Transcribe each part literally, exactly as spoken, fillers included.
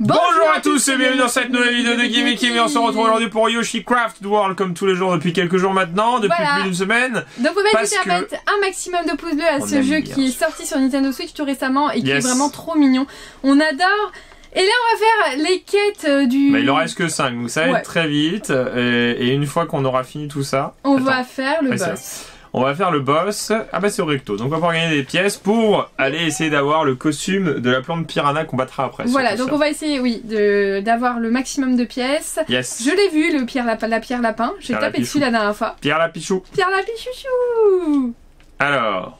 Bonjour, Bonjour à tous et bienvenue dans cette nouvelle vidéo de Kamek et on se retrouve aujourd'hui pour Yoshi Crafted World comme tous les jours depuis quelques jours maintenant, depuis voilà. plus d'une semaine. Donc vous mettez que... un maximum de pouces bleus à on ce jeu bien. qui est sorti sur Nintendo Switch tout récemment et qui yes. est vraiment trop mignon. On adore. Et là on va faire les quêtes du... Mais il en reste que cinq donc ça va ouais. être très vite et, et une fois qu'on aura fini tout ça... On Attends. va faire le Après boss. Ça. On va faire le boss. Ah bah c'est au recto. Donc on va pouvoir gagner des pièces pour aller essayer d'avoir le costume de la plante piranha qu'on battra après. Voilà, donc ça. on va essayer, oui, d'avoir le maximum de pièces. Yes. Je l'ai vu, le pierre, la, la pierre lapin. J'ai tapé dessus la dernière fois. Pierre lapichou. Pierre lapichouchou. Alors,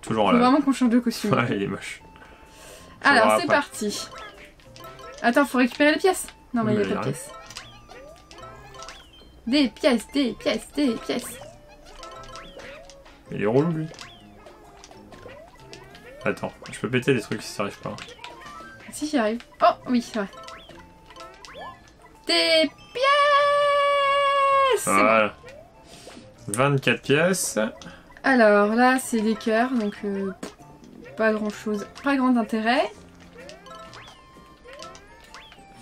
toujours là. Il faut vraiment qu'on change de costume. Ouais, il est moche. Ça Alors c'est parti. Attends, faut récupérer les pièces. Non mais, mais il n'y a pas de pièces. Des pièces, des pièces, des pièces. Il est relou lui. Attends, je peux péter des trucs si ça arrive pas. Si j'y arrive. Oh oui, c'est vrai. Des pièces. Voilà. Bon. vingt-quatre pièces. Alors là, c'est des cœurs, donc euh, pas grand chose, pas grand intérêt.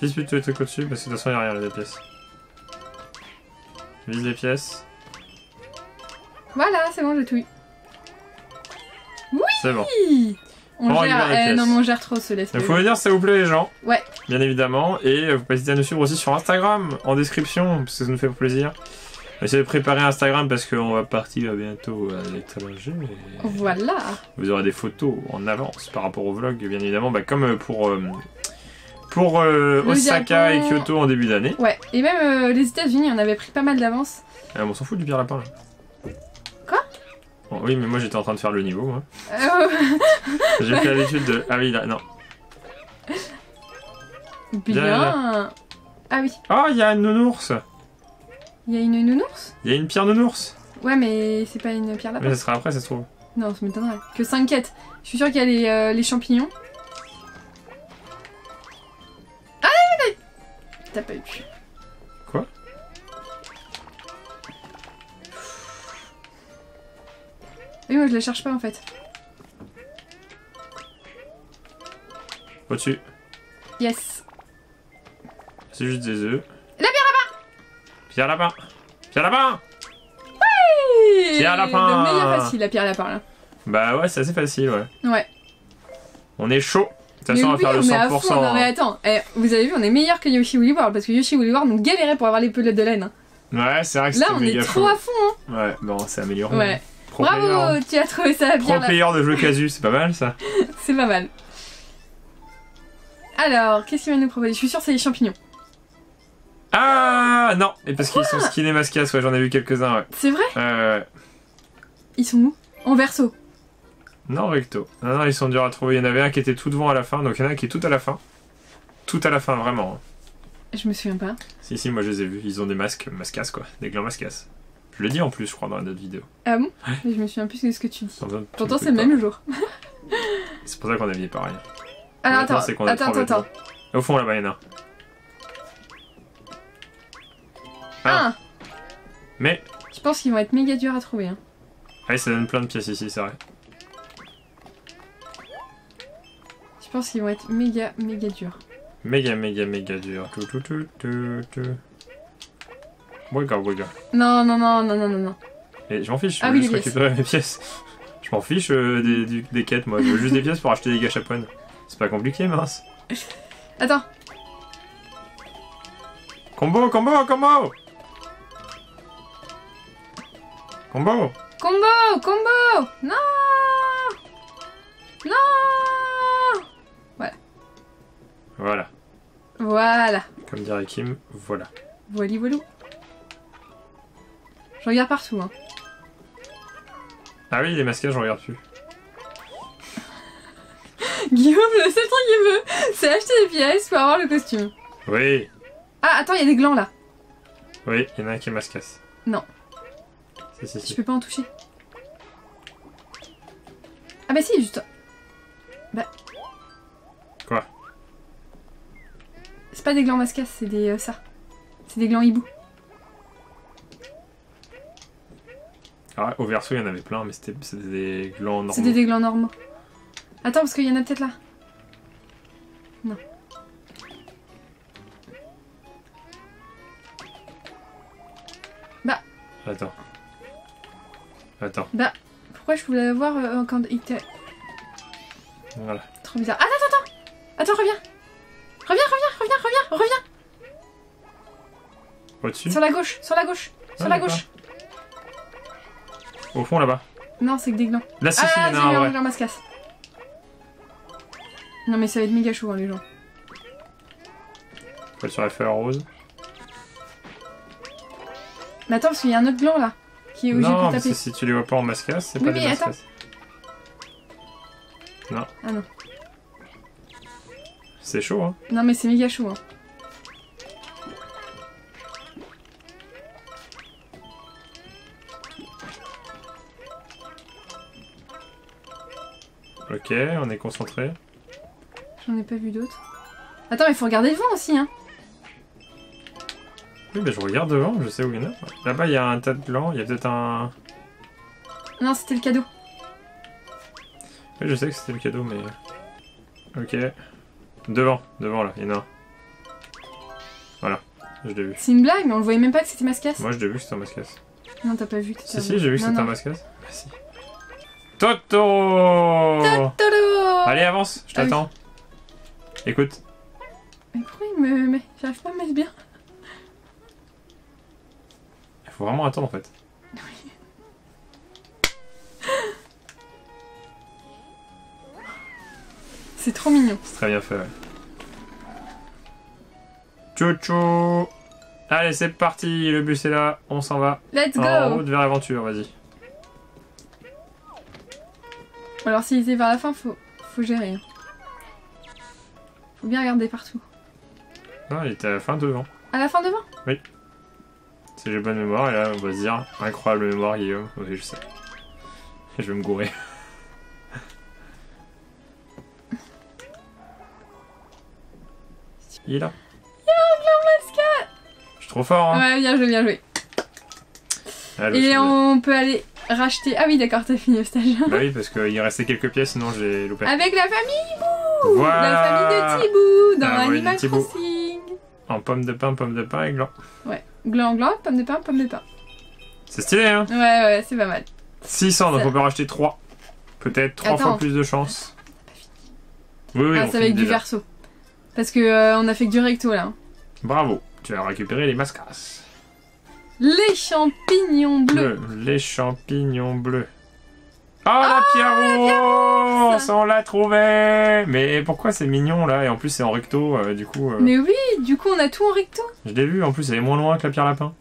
Vise plutôt les trucs au-dessus parce que de toute façon il n'y a rien, les pièces. Vise les pièces. Voilà, c'est bon, j'ai tout eu. Oui! C'est bon. On, on gère, euh, non, mais on gère trop ce laisse. Vous pouvez dire s'il vous plaît, les gens. Ouais. Bien évidemment. Et vous pouvez hésiter à nous suivre aussi sur Instagram, en description, parce que ça nous fait plaisir. On va essayer de préparer Instagram parce qu'on va partir bientôt à l'étranger. Voilà. Vous aurez des photos en avance par rapport au vlog, bien évidemment. Bah, comme pour. Euh, pour euh, Osaka Japon... et Kyoto en début d'année. Ouais. Et même euh, les États-Unis, on avait pris pas mal d'avance. Ah, on s'en fout du pire lapin, là. Bon, oui, mais moi j'étais en train de faire le niveau, moi. Oh. J'ai pris l'habitude de... Ah oui, là, non. Bien. Là. Ah oui. Oh, il y a une nounours. Il y a une nounours. Il y a une pierre nounours. Ouais, mais c'est pas une pierre là-bas. Mais ça sera après, ça se trouve. Non, ça m'étonnerait. Que cinq quêtes. Je suis sûre qu'il y a les, euh, les champignons. Ah, mais... T'as pas eu. Quoi? Oui, moi je la cherche pas en fait. Au-dessus. Yes. C'est juste des œufs. La pierre lapin. Pierre lapin. Pierre lapin. Oui. Pierre lapin. C'est meilleur facile la pierre lapin là. Bah ouais, c'est assez facile ouais. Ouais. On est chaud. De toute façon, on va faire le cent pour cent. Non mais attends, eh, vous avez vu, on est meilleur que Yoshi Wooly World parce que Yoshi Wooly World nous galérait pour avoir les pelettes de laine. Hein. Ouais, c'est vrai que c'était méga fou. Là, on est trop fou. à fond. Hein. Ouais, bon, c'est amélioré. Ouais. Pro Bravo, player. tu as trouvé ça bien. Pro player de jeu casu, c'est pas mal ça. C'est pas mal. Alors, qu'est-ce qu'il va nous proposer? Je suis sûre que c'est les champignons. Ah non, et parce qu'ils sont skinés mascasse, ouais, j'en ai vu quelques-uns. Ouais. C'est vrai euh... Ils sont où? En verso? Non, recto. Non, non, ils sont durs à trouver. Il y en avait un qui était tout devant à la fin, donc il y en a un qui est tout à la fin. Tout à la fin, vraiment. Je me souviens pas. Si, si, moi je les ai vus. Ils ont des masques mascasse, quoi. Des glands mascasse. Je le dis en plus, je crois, dans notre vidéo. Ah bon? Je me souviens plus de ce que tu dis. Pourtant, c'est le même jour. C'est pour ça qu'on a vu pareil. Alors attends, attends, attends, attends. Au fond, là-bas, il y en a un. Mais. Je pense qu'ils vont être méga durs à trouver. Hein. Ouais, ça donne plein de pièces ici, c'est vrai. Je pense qu'ils vont être méga, méga durs. Méga, méga, méga durs. Tout, tout, tout, tout, tout. Boga, boga. Non, non, non, non, non, non. Et je m'en fiche, je veux ah, juste oui, récupérer mes pièces. Je m'en fiche euh, des, des, des quêtes, moi. Je veux juste des pièces pour acheter des gâchapoines. C'est pas compliqué, mince. Attends. Combo, combo, combo. Combo. Combo, combo. Non. Non. Voilà. Voilà. Voilà. Comme dirait Kim, voilà. Voili, voilou. Je regarde partout, hein. Ah oui, les masquages, je regarde plus. Guillaume, le seul truc qu'il veut, c'est acheter des pièces pour avoir le costume. Oui. Ah, attends, il y a des glands, là. Oui, il y en a un qui est mascasse. Non. Si, si, si. Je peux pas en toucher. Ah bah si, juste... Bah... Quoi? C'est pas des glands mascasse, c'est des... Euh, ça. C'est des glands hibou. Ah, au verso, il y en avait plein, mais c'était des glands normaux. C'était des glands normaux. Attends, parce qu'il y en a peut-être là. Non. Attends. Attends. Bah, pourquoi je voulais l'avoir euh, quand il était... Voilà. Trop bizarre. Attends, attends, attends. Attends, reviens. Reviens, reviens, reviens, reviens, reviens. Au-dessus ? Sur la gauche, sur la gauche, sur ah, la gauche. Au fond, là-bas. Non, c'est que des glands. Là, c'est ah, non, non, non, masque casse. Non, mais ça va être méga chaud, hein, les gens. Faut aller sur la feuille rose. Mais attends, parce qu'il y a un autre gland là qui est obligé de taper. Non, parce que si tu les vois pas en mascasse, c'est oui, pas des mascasses. Non. Ah non. C'est chaud, hein. Non, mais c'est méga chaud, hein. Ok, on est concentré. J'en ai pas vu d'autres. Attends, mais faut regarder devant aussi, hein. Oui, mais je regarde devant, je sais où il y en a. Là-bas, il y a un tas de glands, il y a peut-être un... Non, c'était le cadeau. Oui, je sais que c'était le cadeau, mais... Ok. Devant, devant, là, il y en a un. Voilà, je l'ai vu. C'est une blague, mais on le voyait même pas que c'était mascasse. Moi, je l'ai vu que c'était un mascasse. Non, t'as pas vu. Si, si, j'ai vu que c'était un mascasse. Bah, si. Toto Totoro. Allez, avance, je t'attends. Ah, oui. Écoute. Mais pourquoi il me... Mais j'arrive pas à me mettre bien. Faut vraiment attendre en fait. Oui. C'est trop mignon. C'est très bien fait. Ouais. Tchou tchou. Allez, c'est parti. Le bus est là. On s'en va. Let's go. En route vers l'aventure. Vas-y. Alors, s'il était vers la fin, faut, faut gérer. Faut bien regarder partout. Non, il était à la fin devant. À la fin devant? Oui. Si j'ai bonne mémoire, et là on va se dire incroyable mémoire, Guillaume. Oui, je sais. Je vais me gourer. Il est là. Yo, Blanc Masca! Je suis trop fort, hein. Ouais, bien joué, bien joué. Ah, et on peut aller racheter. Ah oui, d'accord, t'as fini le stage. Bah oui, parce qu'il restait quelques pièces, sinon j'ai loupé. Avec la famille Bou! Voilà. La famille de Tibou dans ah, Animal oui, Crossing. En pomme de pain, pomme de pain et gland. Ouais. Gland, gland, pomme de pain, pomme de pain. C'est stylé, hein? Ouais, ouais, c'est pas mal. six cents, donc ça... on peut racheter trois. Peut-être trois Attends, fois plus de chance. Oui, oui, ah, c'est avec du déjà. Verso. Parce que euh, on a fait que du recto, là. Bravo, tu as récupéré les mascasses. Les champignons bleus. Bleu. Les champignons bleus. Oh, oh la Pierrot! Ça, on l'a trouvé! Mais pourquoi c'est mignon là? Et en plus, c'est en recto, euh, du coup. Euh... Mais oui, du coup, on a tout en recto! Je l'ai vu, en plus, elle est moins loin que la Pierre Lapin.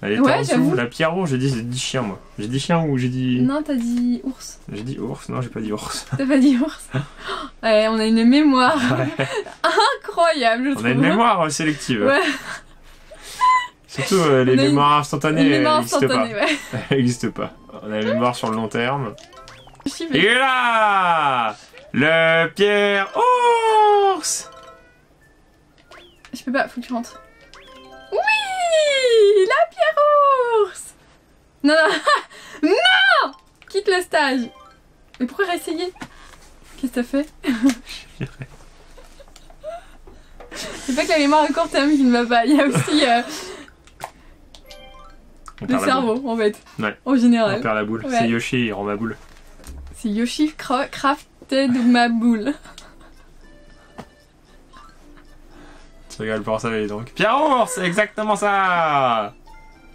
Elle est ouais, en dessous. La Pierrot, j'ai dit, j'ai dit chien, moi. J'ai dit chien ou j'ai dit. Non, t'as dit ours. J'ai dit ours, non, j'ai pas dit ours. T'as pas dit ours? Ouais, on a une mémoire. Ouais. Incroyable, je on trouve. On a une mémoire sélective. Ouais. Surtout euh, les mémoires une... instantanées, elles n'existent pas. Ouais. Elles n'existent pas. On a une mémoire sur le long terme. Il est là, le Pierre Ours. Je peux pas, faut que tu rentres. Oui, la Pierre Ours. Non, non, non. Quitte le stage. Mais pourquoi réessayer? Qu'est-ce que t'as fait? C'est pas que la mémoire à court terme qui ne va pas. Il y a aussi... Euh... Le cerveau, en fait, ouais. En général. On perd la boule. Ouais. C'est Yoshi, il rend ma boule. C'est Yoshi Crafted ma boule. Tu rigoles pour ça, les donc. Pierrot, c'est exactement ça.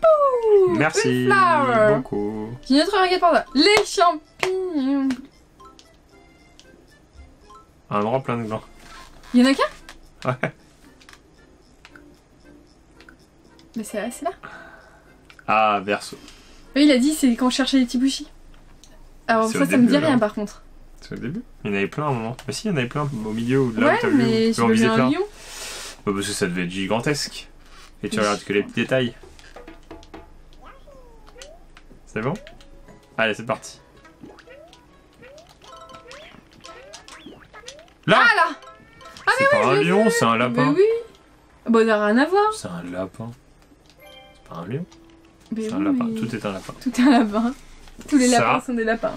Ouh, merci beaucoup. J'ai une autre regarde par là. Les champignons. Un endroit plein de blancs. Il y en a qu'un? Ouais. Mais c'est là, c'est là. Ah, verso. Oui, il a dit, c'est quand je cherchais les Tibushi. Alors, ça, ça me dit rien par contre. C'est au début. Il y en avait plein à un moment. Mais si, il y en avait plein au milieu ou de là où t'as vu. Ouais, mais je me un lion. Bah, parce que ça devait être gigantesque. Et tu regardes que les petits détails. C'est bon? Allez, c'est parti. Là! Ah là! Ah, mais oui! C'est pas un lion, c'est un lapin. Mais oui! Bon, ça n'a rien à voir. C'est un lapin. C'est pas un lion. C'est un lapin, tout est un lapin. Tout est un lapin. Tous les lapins sont des lapins.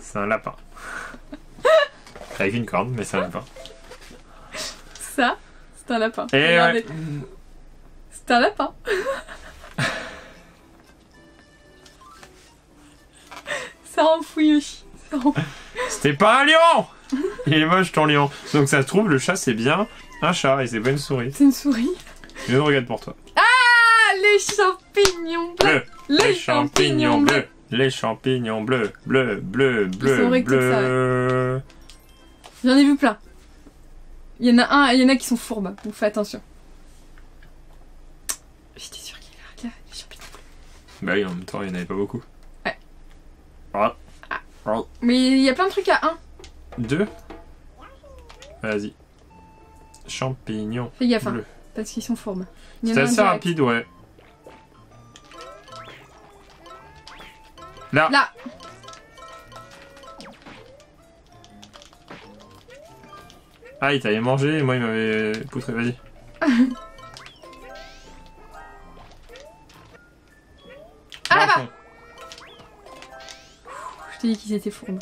C'est un lapin. Avec une corne, mais c'est un lapin. Ça, c'est un lapin. Et ouais. C'est un lapin. Ça rend fou, Yoshi. C'était pas un lion. Il est moche ton lion. Donc ça se trouve, le chat c'est bien un chat et c'est pas une souris. C'est une souris. Je le regarde pour toi. Ah, les champignons bleus. Bleu. Les, les champignons bleus. Bleus. Les champignons bleus. Bleus, bleus, bleus, bleus. J'en ai vu plein. Il y en a un, il y en a qui sont fourbes, donc fais attention. J'étais sûre qu'il allait regarder les champignons bleus. Bah oui, en même temps, il n'y en avait pas beaucoup. Ouais. Ah. Ah. Mais il y a plein de trucs à un. Deux. Vas-y. Champignons. Fais gaffe, bleus. Hein, parce qu'ils sont fourbes. C'est assez rapide, ouais. Là. Là. Ah, il t'avait mangé et moi il m'avait poutré, vas-y. Ah là-bas. Je t'ai dit qu'ils étaient fourbes.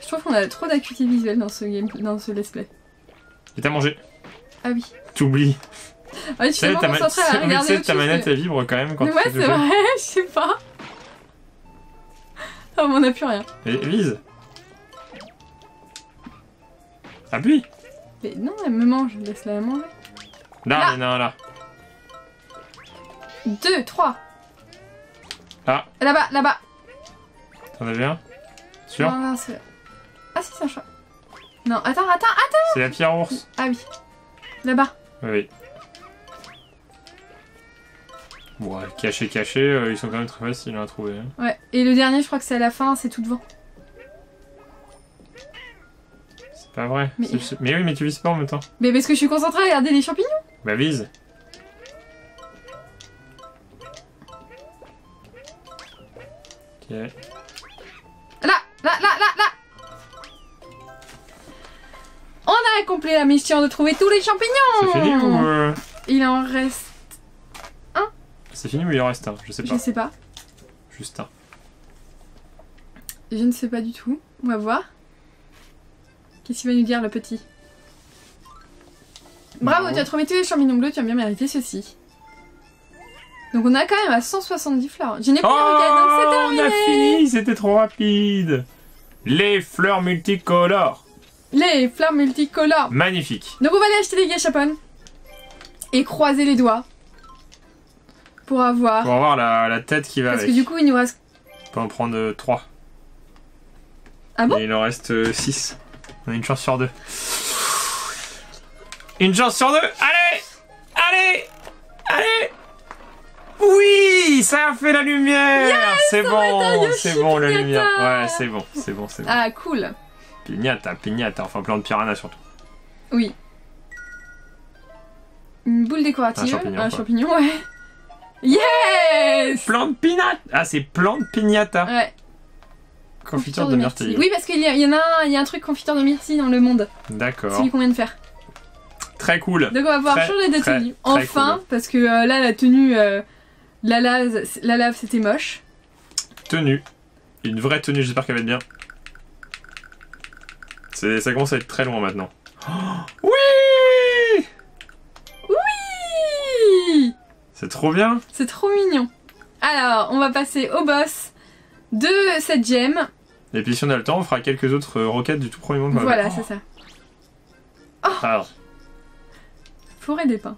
Je trouve qu'on a trop d'acuité visuelle dans ce game, dans ce let's play. Il t'a mangé. Ah oui. T'oublies. Ouais, tu sais, ta, ma... à regarder tu sais, ta manette elle vibre quand même quand mais tu ouais, c'est vrai, je sais pas. Oh, mais on n'a plus rien. Et vise. Appuie. Mais non, elle me mange, laisse-la manger. Non, là. Mais non, là. Deux, trois. Ah. Là-bas, là-bas. T'en as bien? Sûr? Non, non, c'est... Ah si, c'est un chat. Non, attends, attends, attends. C'est la pierre ours. Ah oui. Là-bas. Oui, oui. Bon, caché, caché, euh, ils sont quand même très faciles à trouver. Hein. Ouais, et le dernier, je crois que c'est à la fin, c'est tout devant. C'est pas vrai. Mais... mais oui, mais tu vises pas en même temps. Mais parce que je suis concentrée à regarder les champignons. Bah vise. Ok. Là, là, là, là, là. On a accompli la mission de trouver tous les champignons. C'est fini ou euh... il en reste. C'est fini ou il en reste un? Je sais pas. Je sais pas. Juste un. Je ne sais pas du tout. On va voir. Qu'est-ce qu'il va nous dire le petit? Bravo, Bravo, tu as trouvé tous les champignons bleus, tu as bien mérité ceci. Donc on a quand même à cent soixante-dix fleurs. Je n'ai plus oh, regardé, donc c'est terminé. On a fini, c'était trop rapide. Les fleurs multicolores. Les fleurs multicolores. Magnifique. Donc on va aller acheter les gâchapones. Et croiser les doigts. Pour avoir, pour avoir la, la tête qui va parce avec. Parce que du coup, il nous reste... On peut en prendre trois. Ah bon? Et il en reste six. On a une chance sur deux. Une chance sur deux. Allez. Allez. Allez. Oui. Ça a fait la lumière. Yes, c'est bon. C'est bon, la lumière. Ouais, c'est bon. C'est bon, c'est bon. Ah, cool. Pignata, pignata. Enfin, plein de piranhas surtout. Oui. Une boule décorative. Un champignon, un champignon ouais. Yes! Plante pignata! Ah, c'est plante pignata! Ouais. Confiture, confiture de, de myrtille. myrtille. Oui, parce qu'il y, y en a un, il y a un truc confiture de myrtille dans le monde. D'accord. Celui qu'on vient de faire. Très cool. Donc on va pouvoir très, changer de très, tenue. Très enfin, cool. Parce que euh, là, la tenue, euh, la lave, la lave c'était moche. Tenue. Une vraie tenue, j'espère qu'elle va être bien. Ça commence à être très loin maintenant. Oh, oui! Oui! C'est trop bien! C'est trop mignon! Alors, on va passer au boss de cette gemme. Et puis si on a le temps, on fera quelques autres roquettes du tout premier monde. Voilà, c'est ça. Oh. Alors. Forêt des pins.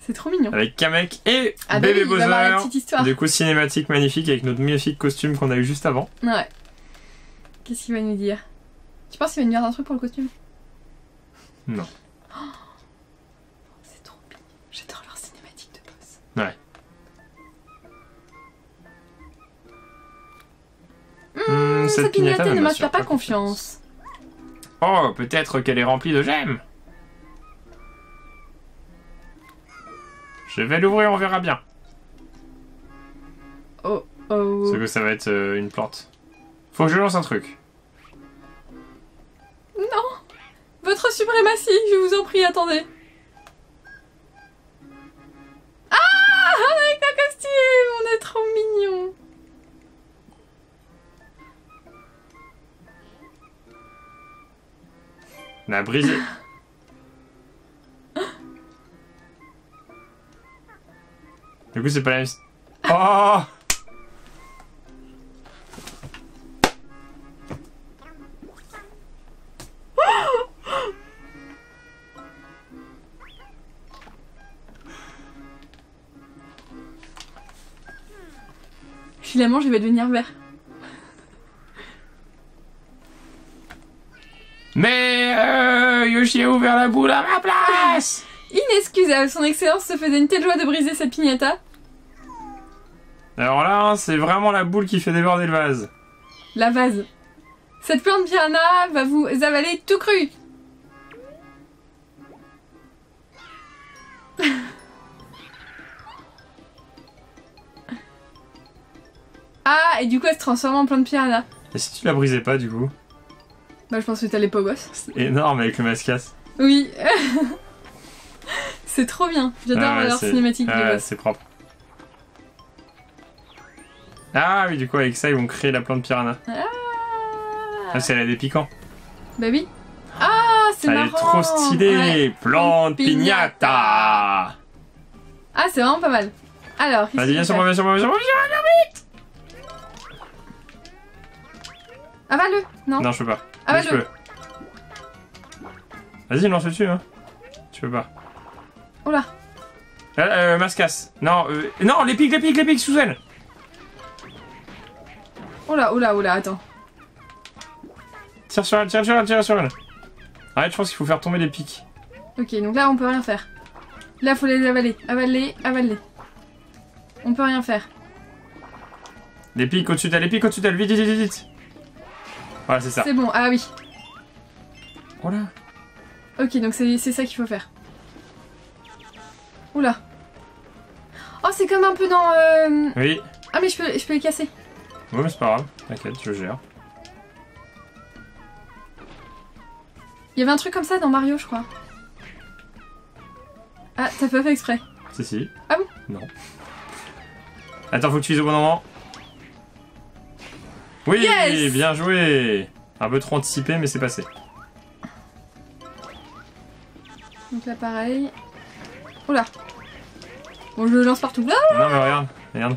C'est trop mignon. Avec Kamek et ah bébé oui, Bowser. La petite histoire. Du coup, cinématique magnifique avec notre magnifique costume qu'on a eu juste avant. Ouais. Qu'est-ce qu'il va nous dire? Tu penses qu'il va nous dire un truc pour le costume? Non. J'adore leur cinématique de boss. Ouais. Mmh, cette, cette pignata, pignata ne m'inspire pas confiance. Oh, peut-être qu'elle est remplie de gemmes. Je vais l'ouvrir, on verra bien. Oh, oh. C'est que ça va être euh, une plante. Faut que je lance un truc. Non. Votre suprématie, je vous en prie, attendez. Avec ta costume, on est trop mignon. On a brisé. Du coup, c'est pas la même. Ah! Finalement, je vais devenir vert. Mais euh, Yoshi a ouvert la boule à ma place. Inexcusable, son excellence se faisait une telle joie de briser cette piñata. Alors là, hein, c'est vraiment la boule qui fait déborder le vase. La vase. Cette plante piranha va vous avaler tout cru. Ah, et du coup elle se transforme en plante piranha. Et si tu la brisais pas du coup? Bah je pense que t'allais pas au boss. C'est énorme avec le mascasse. Oui. C'est trop bien. J'adore ah ouais, leur cinématique ah ouais, c'est propre. Ah oui, du coup avec ça ils vont créer la plante piranha. Ah, ah c'est la des piquants. Bah oui. Ah c'est marrant. Elle est trop stylée. Ouais. Plante piñata. Ah c'est vraiment pas mal. Alors. Vas-y viens sur moi, viens sur moi, viens sur moi. Avale-le! Non, non, je peux pas. Avale-le! Vas-y, lance-le dessus, hein. Tu peux pas. Oh là! Euh, euh mascasse. Non, euh, non, les pics, les pics, les pics, sous elle! Oh là, oh là, oh là, attends. Tire sur elle, tire sur elle, tire sur elle. Arrête, je pense qu'il faut faire tomber les pics. Ok, donc là, on peut rien faire. Là, faut les avaler. Avaler, avaler. On peut rien faire. Les pics au-dessus d'elle, les pics au-dessus d'elle, vite, vite, vite, vite! Voilà, c'est ça. C'est bon, ah oui. Voilà. Ok, donc c'est ça qu'il faut faire. Oula. Oh, c'est comme un peu dans... Euh... Oui. Ah, mais je peux, je peux les casser. Ouais, mais c'est pas grave. T'inquiète, je gère. Il y avait un truc comme ça dans Mario, je crois. Ah, t'as pas fait exprès. Si, si. Ah bon? Non. Attends, faut que tu vises au bon moment. Oui, yes, bien joué. Un peu trop anticipé, mais c'est passé. Donc là, pareil. Oh là. Bon, je le lance partout. Ah non, mais regarde, regarde.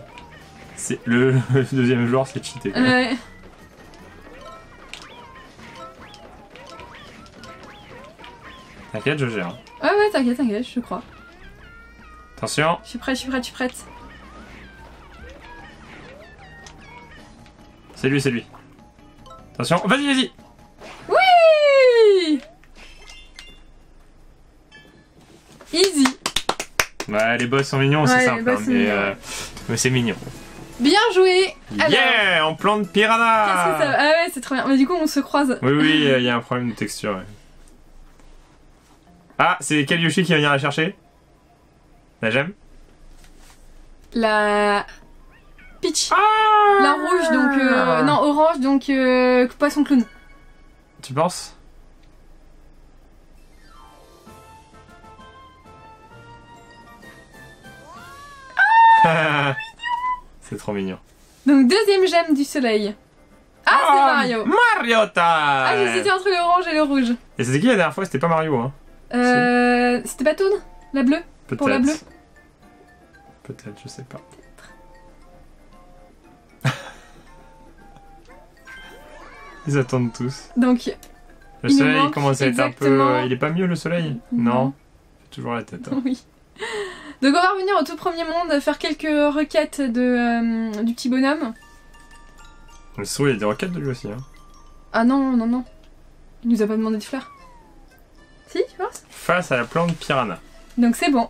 C'est le, le deuxième joueur, c'est cheaté. Quoi. Ouais. T'inquiète, je gère. Ah ouais, t'inquiète, t'inquiète, je crois. Attention. Je suis prête, je suis prête, je suis prête. C'est lui, c'est lui. Attention, vas-y, vas-y. Oui. Easy. Bah les boss sont mignons, ouais, c'est simple, hein, mais, euh, mais c'est mignon. Bien joué. Alors, yeah, en plante piranha. Qu'est-ce que ça... Ah ouais, c'est trop bien. Mais du coup, on se croise. Oui, oui, il euh, y a un problème de texture. Ouais. Ah, c'est quel Yoshi qui va venir la chercher? La gemme? La... Peach. Ah la rouge, donc... Euh, non, orange, donc... Euh, poisson clown. Tu penses? Ah. C'est trop mignon. Donc, deuxième gemme du soleil. Ah, oh, c'est Mario. Mariota. Ah, j'hésitais entre le orange et le rouge. Et c'était qui la dernière fois? C'était pas Mario, hein. Euh... C'était pas Toon? La bleue? Peut-être. Pour la bleue? Peut-être, je sais pas. Ils attendent tous. Donc, le soleil il commence à être un peu... Il est pas mieux le soleil? Non. Non. J'ai toujours la tête. Hein. Oui. Donc on va revenir au tout premier monde, faire quelques requêtes de, euh, du petit bonhomme. Mais c'est vrai, il y a des requêtes de lui aussi. Hein. Ah non, non, non. Il nous a pas demandé de fleurs. Si, tu penses? Face à la plante piranha. Donc c'est bon.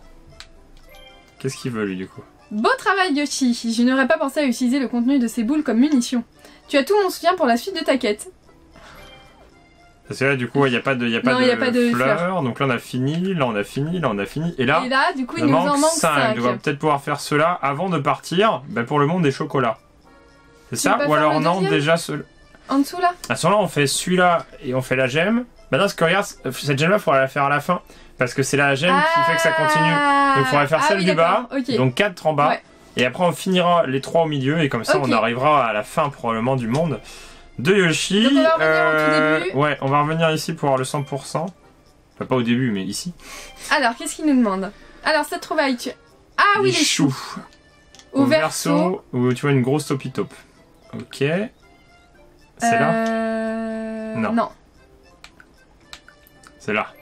Qu'est-ce qu'il veut lui du coup? Beau travail Yoshi. Je n'aurais pas pensé à utiliser le contenu de ces boules comme munitions. Tu as tout mon soutien pour la suite de ta quête. Parce que là, du coup, il n'y a pas de, y a pas non, de, y a pas de fleurs. fleurs. Donc là, on a fini, là, on a fini, là, on a fini. Et là, Et là du coup, il nous en manque cinq. On va peut-être pouvoir faire cela avant de partir bah, pour le monde des chocolats. C'est ça? Ou alors, non, déjà... Ce... En dessous, là? À ce moment-là, on fait celui-là et on fait la gemme. Maintenant, ce que regarde, cette gemme-là, il faudra la faire à la fin. Parce que c'est la gemme ah qui fait que ça continue. Donc, il faudra faire ah, celle oui, du bas. Okay. Donc, quatre en bas. Ouais. Et après on finira les trois au milieu et comme ça okay. on arrivera à la fin probablement du monde de Yoshi. Donc on va euh, au tout début. Ouais, on va revenir ici pour avoir le cent pour cent. Enfin, pas au début mais ici. Alors qu'est-ce qu'il nous demande? Alors cette trouvaille tu... Ah oui les, les choux. choux. Au, au verso, verso où tu vois une grosse topitope. Ok. C'est euh... là Non. non. C'est là.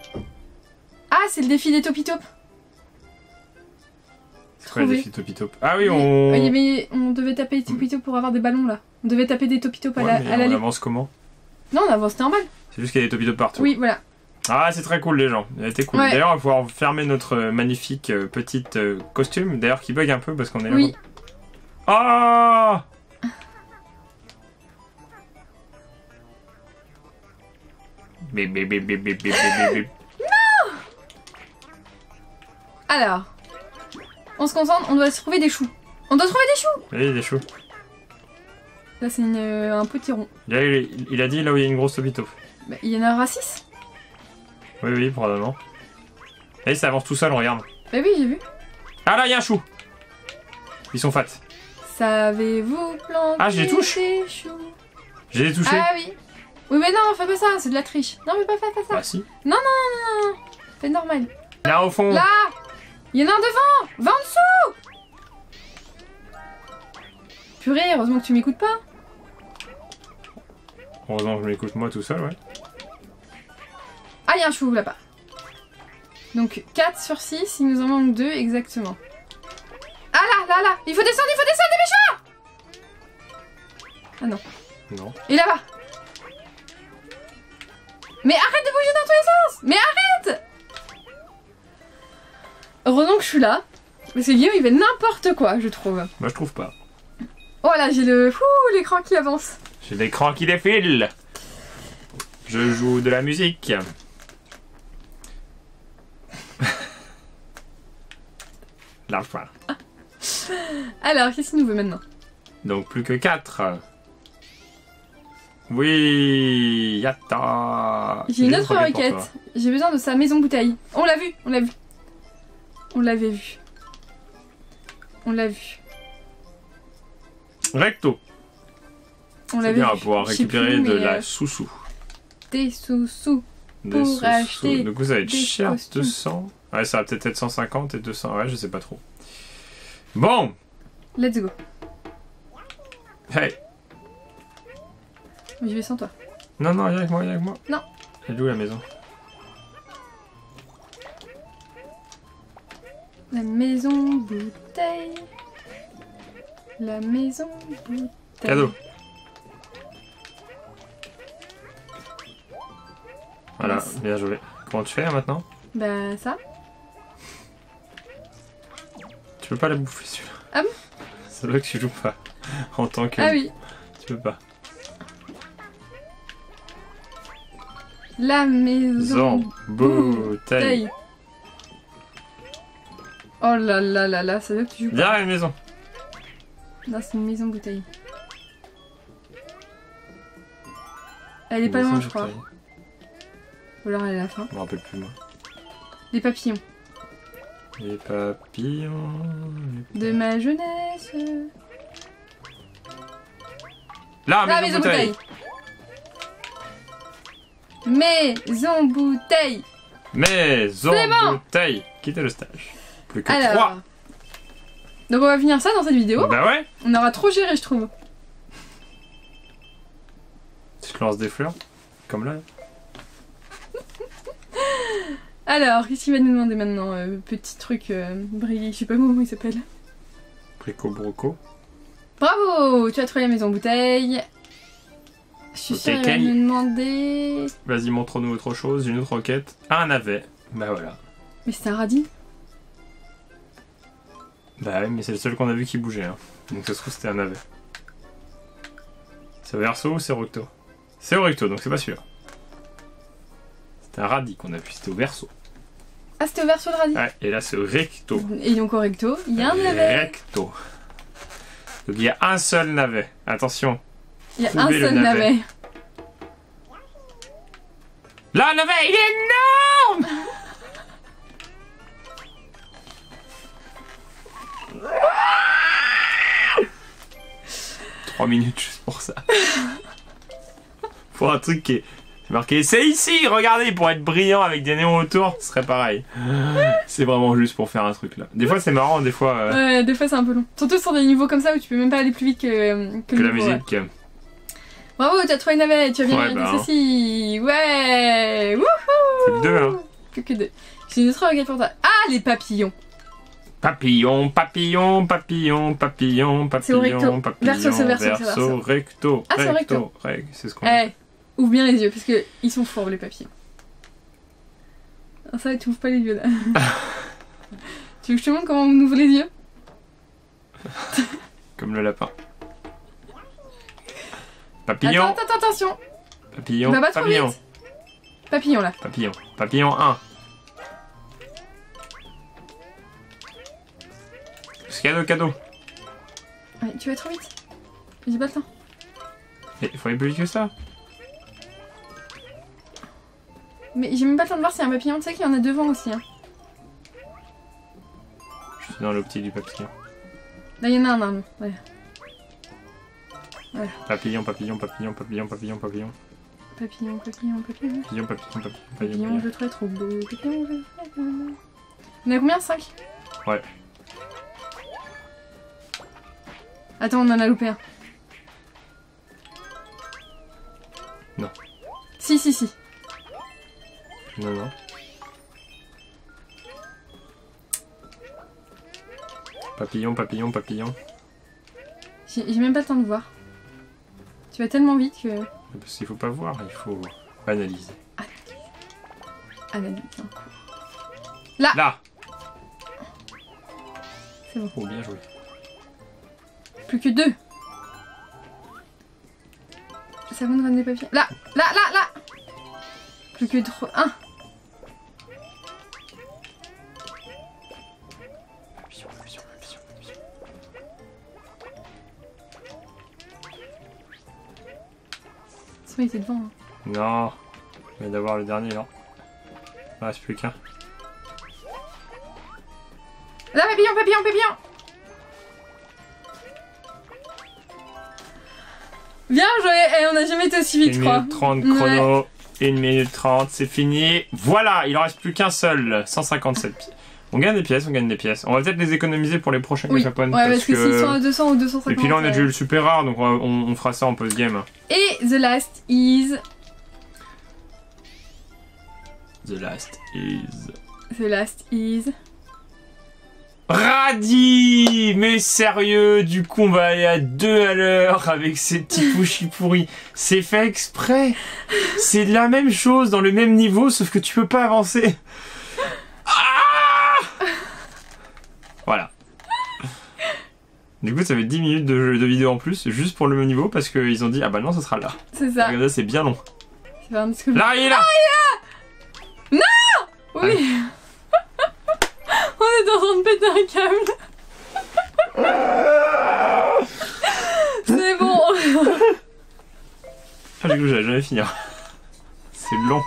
Ah, c'est le défi des topitopes. C'est quoi le défi des topitopes? Ah oui, mais, on... Oui, mais on devait taper les topitopes pour avoir des ballons, là. On devait taper des topitopes ouais, à la... À on avance comment? Non, on avance normal. C'est juste qu'il y a des topitopes partout. Oui, voilà. Ah, c'est très cool les gens, c'était cool. Ouais. D'ailleurs, on va pouvoir fermer notre magnifique euh, petite euh, costume, d'ailleurs qui bug un peu parce qu'on est là. Oui. Ah oh bip, bip, bip, bip, bip, bip, bip. Non. Alors, on se concentre, on doit se trouver des choux. On doit trouver des choux. Oui, des choux. Là, c'est euh, un petit rond. Là, il, il a dit là où il y a une grosse topito. Bah, il y en a un six. Oui, oui, probablement. Et ça avance tout seul, on regarde. Bah oui, j'ai vu. Ah là, il y a un chou. Ils sont fat. Savez-vous planter? Ah, je les touche. Je les touche. Ah oui. Oui, mais non, fais pas ça, c'est de la triche. Non, mais pas, fais pas ça. Ah si. Non, non, non, non, non. Fais normal. Là, au fond. Là. Il y en a un devant. Va en dessous. Purée, heureusement que tu m'écoutes pas. Heureusement que je m'écoute moi tout seul, ouais. Ah, il y a un chou là-bas. Donc quatre sur six, il nous en manque deux exactement. Ah là, là, là. Il faut descendre, il faut descendre, dépêche-toi. Ah non. Non. Et là-bas. Mais arrête de bouger dans tous les sens. Mais arrête. Heureusement que je suis là. Parce que Guillaume, il fait n'importe quoi, je trouve. Moi, bah, je trouve pas. Oh là, j'ai le... l'écran qui avance. J'ai l'écran qui défile. Je joue de la musique. Large point. Alors, qu'est-ce qu'il nous veut maintenant? Donc, plus que quatre. Oui, yatta. J'ai une autre requête. J'ai besoin de sa maison bouteille. On l'a vu, on l'a vu. On l'avait vu. On l'a vu. Recto. On l'a vu. On va pouvoir récupérer de la soussou. Des sous-sous pour sous -sous. acheter. Du coup, ça va être cher, costumes. deux cents. Ouais, ça va peut-être être cent cinquante et deux cents. Ouais, je sais pas trop. Bon. Let's go. Hey. Je vais sans toi. Non, non, viens avec moi, viens avec moi. Non. Elle est où la maison? La maison bouteille. La maison bouteille. Cadeau. Voilà, bien joué. Comment tu fais maintenant? Bah ça. Tu peux pas la bouffer celui-là. Ah bon? C'est vrai que tu joues pas. En tant que... Ah oui. Tu peux pas. La maison bouteille. Oh là là là là, ça veut dire que tu joues pas. Viens à la maison. Non, c'est une maison bouteille. Elle est pas loin, je crois. Ou alors elle est à la fin. Je me rappelle plus moi. Les papillons. Les papillons. Les papillons. De ma jeunesse. Là, la maison bouteille. Maison bouteille. Maison bouteille. Bon. Quittez le stage. Plus que alors, trois. Donc on va finir ça dans cette vidéo. Bah ouais. On aura trop géré, je trouve. Tu te lances des fleurs. Comme là. Alors, qu'est-ce qu'il va nous demander maintenant, euh, petit truc euh, brillant, je sais pas comment il s'appelle. Brico Broco. Bravo, tu as trouvé la maison bouteille. Je suis sûre qu'il va nous demander... Vas-y, montre-nous autre chose, une autre requête. Ah, un navet, bah voilà. Mais c'est un radis. Bah oui, mais c'est le seul qu'on a vu qui bougeait, hein. Donc ça se trouve c'était un navet. C'est verso ou c'est recto? C'est au recto, donc c'est pas sûr. C'est un radis qu'on a vu, c'était au verso. Ah, c'était au verso le radis? Ouais, et là c'est au recto. Et donc au recto, il y a un navet. Recto. Donc il y a un seul navet. Attention. Il y a un seul navet. navet. Là, le navet, il est énorme. Trois minutes juste pour ça. Pour un truc qui est C'est marqué, c'est ici, regardez, pour être brillant avec des néons autour, ce serait pareil. C'est vraiment juste pour faire un truc là. Des fois c'est marrant, des fois... Euh... Ouais, des fois c'est un peu long. Surtout sur des niveaux comme ça où tu peux même pas aller plus vite que... Que, que la niveau, musique. Ouais. Bravo, tu as trouvé une navette, tu as bien ouais, bah, ceci. Ouais, wouhou. Plus que deux, hein. Plus que deux. J'ai d'autres regrets pour toi. Ah, les papillons. Papillon, papillon, papillon, papillon, papillon, papillon, verso, verso, recto, ah, recto, recto, c'est ce qu'on a. Ouvre bien les yeux, parce que ils sont fourbes les papiers. Ah, ça, tu ouvres pas les yeux là. Tu veux que je te montre comment on ouvre les yeux? Comme le lapin. Papillon. Attends, attends, attention. Papillon, bah, papillon. Vite. Papillon là. Papillon, papillon un. C'est cadeau, cadeau. Ouais, tu vas trop vite. J'ai pas le temps. Mais il faut aller plus vite que ça. Mais j'ai même pas le temps de voir s'il y a un papillon, tu sais qu'il y en a devant aussi. Hein. Je suis dans l'optique du papillon. Là il y en a un, non, ouais. Voilà. Papillon, papillon, papillon, papillon, papillon, papillon. Papillon, papillon, papillon. Papillon, papillon, papillon, papillon. Papillon, je trouve trop beau. Papillon, je trouve. On a combien? Cinq? Ouais. Attends, on en a loupé un. Non. Si, si, si. Non, non. Papillon, papillon, papillon. J'ai même pas le temps de voir. Tu vas tellement vite que... Parce qu'il faut pas voir, il faut analyser. Analyse. Analyse. Là. Là. C'est bon. Oh, bien joué. Plus que deux. Ça va nous ramener des papiers. Là, là, là, là. Plus que trois. Un. Il était devant. Hein. Non, mais d'avoir le dernier là. Il reste plus qu'un. Là, papillon, papillon, papillon. Bien joué. Et on n'a jamais été aussi vite, je crois. une minute trente chrono. Ouais. une minute trente, c'est fini. Voilà, il en reste plus qu'un seul. cent cinquante-sept pieds. On gagne des pièces, on gagne des pièces. On va peut-être les économiser pour les prochains oui. Japon. Ouais, parce, parce que, que... s'ils sont à deux cents ou deux cent cinquante. Et puis là, on a déjà eu le super rare, donc on, on fera ça en post-game. Et the last is... The last is... The last is... Radis! Mais sérieux, du coup, on va aller à deux à l'heure avec ces petits pushy pourris. C'est fait exprès. C'est la même chose, dans le même niveau, sauf que tu peux pas avancer. Voilà. Du coup, ça fait dix minutes de, jeu, de vidéo en plus, juste pour le même niveau, parce qu'ils ont dit, ah bah non, ça sera là. C'est ça. Regardez, c'est bien long. Là, il est là. Là, il est là. Non. Oui. On est en train de péter un câble. C'est bon. Ah, du coup, j'allais jamais finir. C'est long.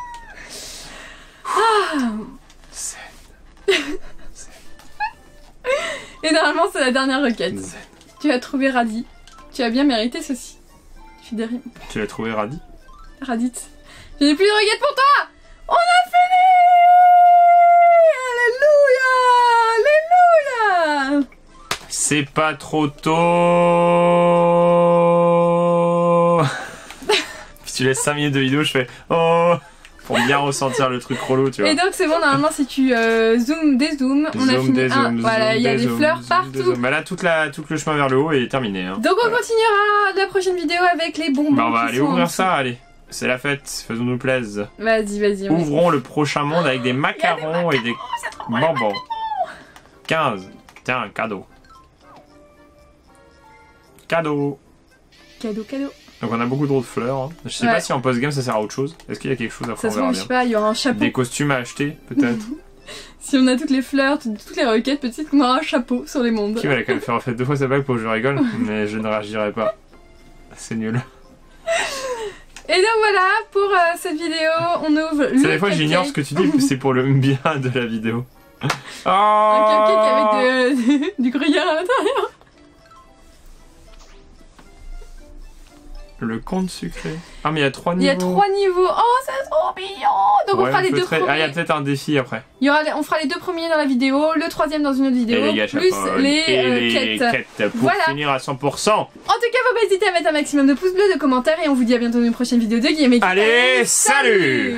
Ah. C'est... Et normalement, c'est la dernière requête. Z. Tu as trouvé Radis. Tu as bien mérité ceci. Je suis dérive. Tu as trouvé Radis. Radit. Je n'ai plus de requête pour toi. On a fini. Alléluia. Alléluia. C'est pas trop tôt. Puis tu laisses cinq minutes de vidéo, je fais oh. Pour bien ressentir le truc relou, tu vois. Et donc c'est bon, normalement si tu euh, zoom, dézoom, on zoom, a fini dézoom, un, zoom, voilà, il y a des fleurs zoom, partout. Zoom. Bah là, toute la, tout le chemin vers le haut est terminé. Hein. Donc on voilà. continuera la prochaine vidéo avec les bonbons. Bah on va aller ouvrir ça, allez. C'est la fête, faisons-nous plaisir. Vas-y, vas-y. Ouvrons le prochain monde avec des macarons, des macarons et des bonbons. quinze. Tiens, cadeau. Cadeau. Cadeau, cadeau. Donc on a beaucoup trop de fleurs, hein. Je sais ouais. pas si en post-game ça sert à autre chose. Est-ce qu'il y a quelque chose à faire? Ça se trouve, je sais pas, il y aura un chapeau. Des costumes à acheter, peut-être. Si on a toutes les fleurs, toutes les requêtes, peut-être qu'on aura un chapeau sur les mondes. Qui va quand même faire en fait deux fois sa blague pour que je rigole, mais je ne réagirai pas. C'est nul. Et donc voilà, pour euh, cette vidéo, on ouvre le... C'est des fois j'ignore ce que tu dis, c'est pour le bien de la vidéo. Oh un cupcake avec de, du gruyère à l'intérieur. Le conte sucré. Ah, mais il y a trois niveaux. Il y a trois niveaux. Oh, c'est trop mignon. Donc, ouais, on fera on les deux très... premiers. Ah, il y a peut-être un défi après. Il y aura... On fera les deux premiers dans la vidéo, le troisième dans une autre vidéo, et les plus les, et euh, les quêtes. quêtes. Pour voilà. finir à cent pour cent. En tout cas, faut pas hésiter à mettre un maximum de pouces bleus, de commentaires, et on vous dit à bientôt dans une prochaine vidéo de Kamek. Allez, salut, salut.